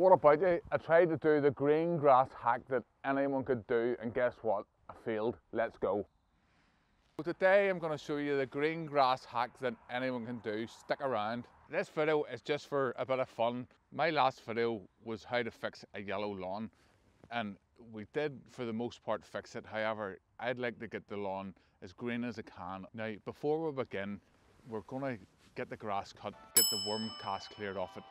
What about you? I tried to do the green grass hack that anyone could do, and guess what? I failed. Let's go. So today I'm going to show you the green grass hack that anyone can do. Stick around. This video is just for a bit of fun. My last video was how to fix a yellow lawn, and we did for the most part fix it. However, I'd like to get the lawn as green as I can. Now before we begin, we're going to get the grass cut, get the worm cast cleared off it.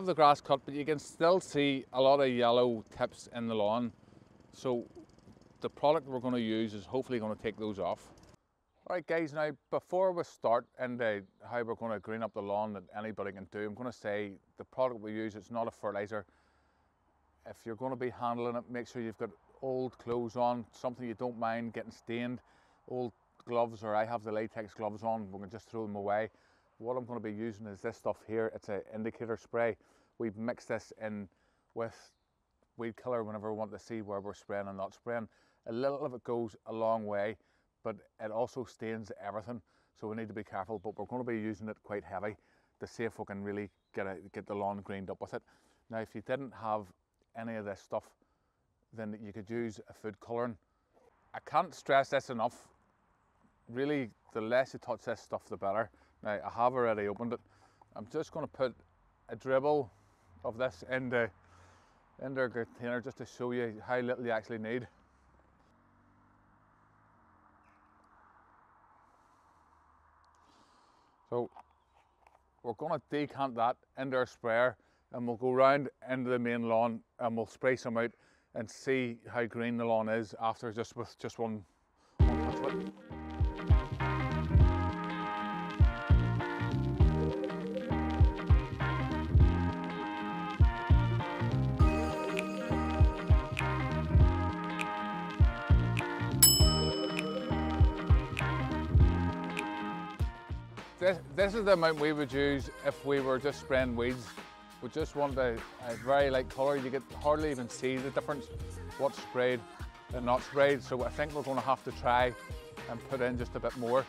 Have the grass cut, but you can still see a lot of yellow tips in the lawn, so the product we're going to use is hopefully going to take those off. Alright guys, now before we start into how we're going to green up the lawn that anybody can do, I'm going to say the product we use, it's not a fertilizer. If you're going to be handling it, make sure you've got old clothes on, something you don't mind getting stained, old gloves, or I have the latex gloves on, we're going to just throw them away. What I'm going to be using is this stuff here. It's an indicator spray. We've mixed this in with weed killer whenever we want to see where we're spraying and not spraying. A little of it goes a long way, but it also stains everything, so we need to be careful. But we're going to be using it quite heavy to see if we can really get the lawn greened up with it. Now if you didn't have any of this stuff, then you could use a food colouring. I can't stress this enough, really, the less you touch this stuff the better. Now I have already opened it. I'm just going to put a dribble of this in the container just to show you how little you actually need. So we're going to decant that into our sprayer, and we'll go round into the main lawn and we'll spray some out and see how green the lawn is after just with just one touch of it. This is the amount we would use if we were just spraying weeds. We just want a very light colour. You get hardly even see the difference what's sprayed and not sprayed. So I think we're going to have to try and put in just a bit more.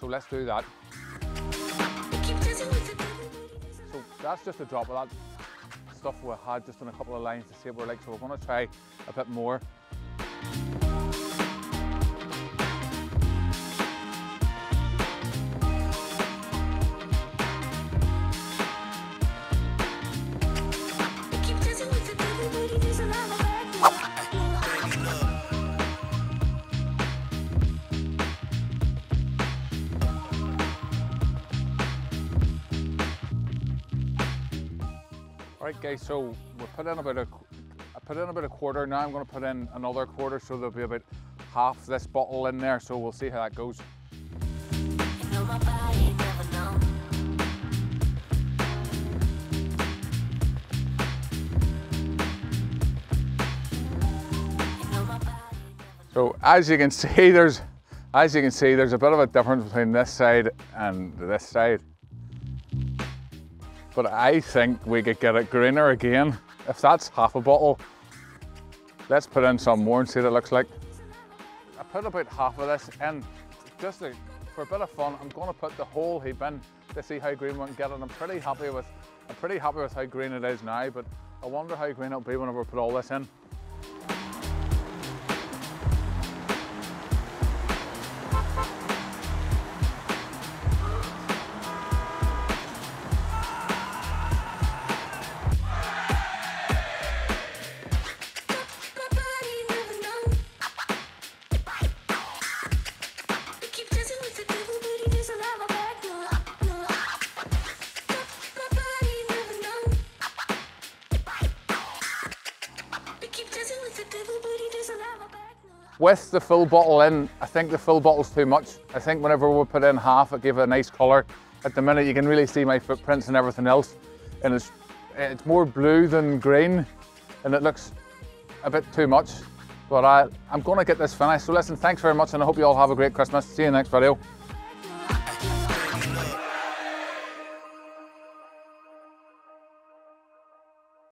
So let's do that. So that's just a drop of that stuff we had just on a couple of lines to see what we're like. So we're going to try a bit more. Alright guys, so we put in about a quarter. Now I'm going to put in another quarter, so there'll be about half this bottle in there, so we'll see how that goes. So as you can see there's a bit of a difference between this side and this side. But I think we could get it greener again. If that's half a bottle, let's put in some more and see what it looks like. I put about half of this in. Just for a bit of fun, I'm going to put the whole heap in to see how green we can get it. And I'm pretty happy with how green it is now, but I wonder how green it'll be whenever we put all this in. With the full bottle in, I think the full bottle's too much. I think whenever we put in half, it gave it a nice colour. At the minute, you can really see my footprints and everything else. And it's more blue than green, and it looks a bit too much. But I'm going to get this finished. So listen, thanks very much, and I hope you all have a great Christmas. See you in the next video.